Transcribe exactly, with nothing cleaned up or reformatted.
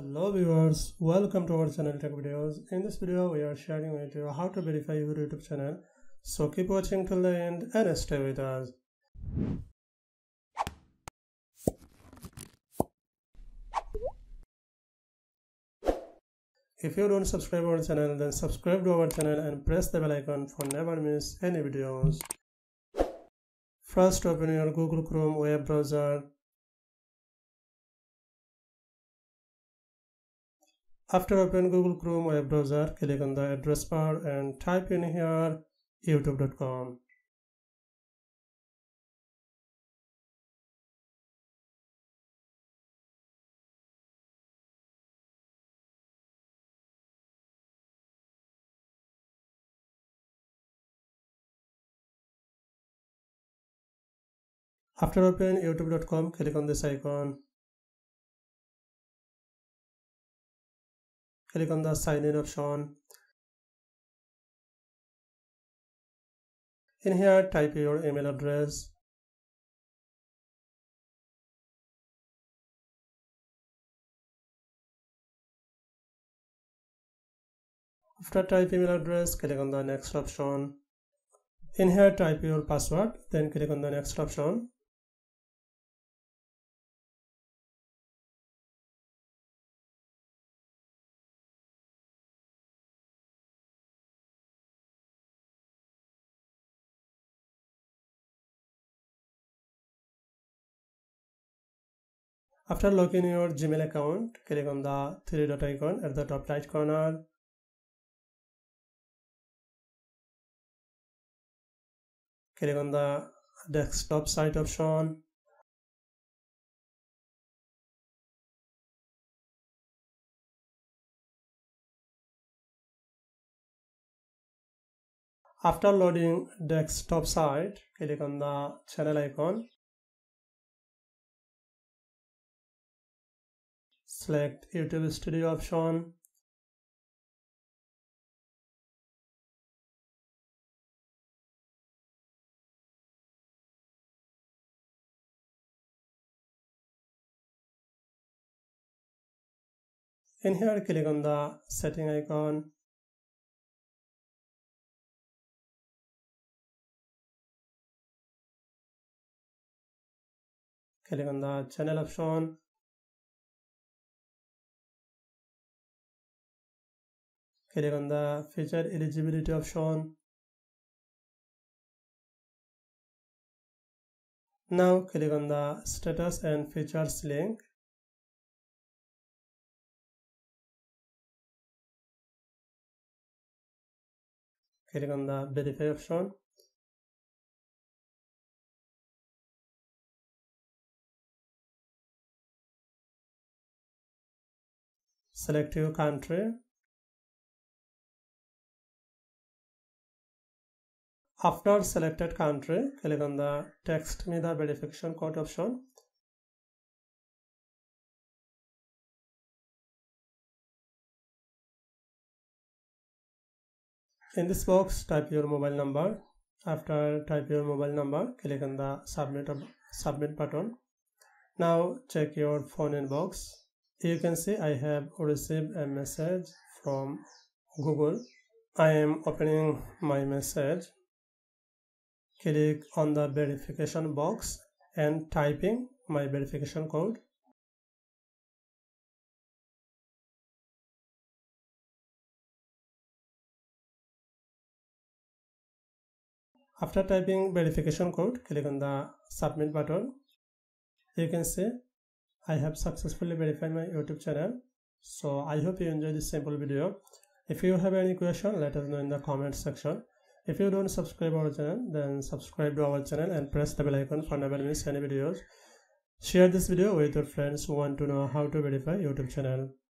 Hello viewers, welcome to our channel Tech Videos. In this video we are sharing with you how to verify your YouTube channel, so keep watching till the end and stay with us. If you don't subscribe our channel, then subscribe to our channel and press the bell icon for never miss any videos. First, open your Google Chrome web browser. After open Google Chrome web browser, click on the address bar and type in here youtube dot com. After open youtube dot com, click on this icon. Click on the sign in option. In here, type your email address. After type email address, click on the next option. In here, type your password, then click on the next option. After logging your Gmail account, click on the three dot icon at the top right corner. Click on the desktop site option. After loading desktop site, click on the channel icon. Select YouTube Studio option. In here, click on the setting icon. Click on the channel option. Click on the feature eligibility option. Now click on the status and features link. Click on the verify option. Select your country. After selected country, click on the text me the verification code option. In this box, type your mobile number. After type your mobile number, click on the submit, submit button. Now check your phone inbox. You can see I have received a message from Google. I am opening my message. Click on the verification box and typing my verification code. After typing verification code, click on the submit button. You can see I have successfully verified my YouTube channel. So I hope you enjoyed this simple video. If you have any question, let us know in the comment section. If you don't subscribe our channel, then subscribe to our channel and press the bell icon for never miss any videos. Share this video with your friends who want to know how to verify YouTube channel.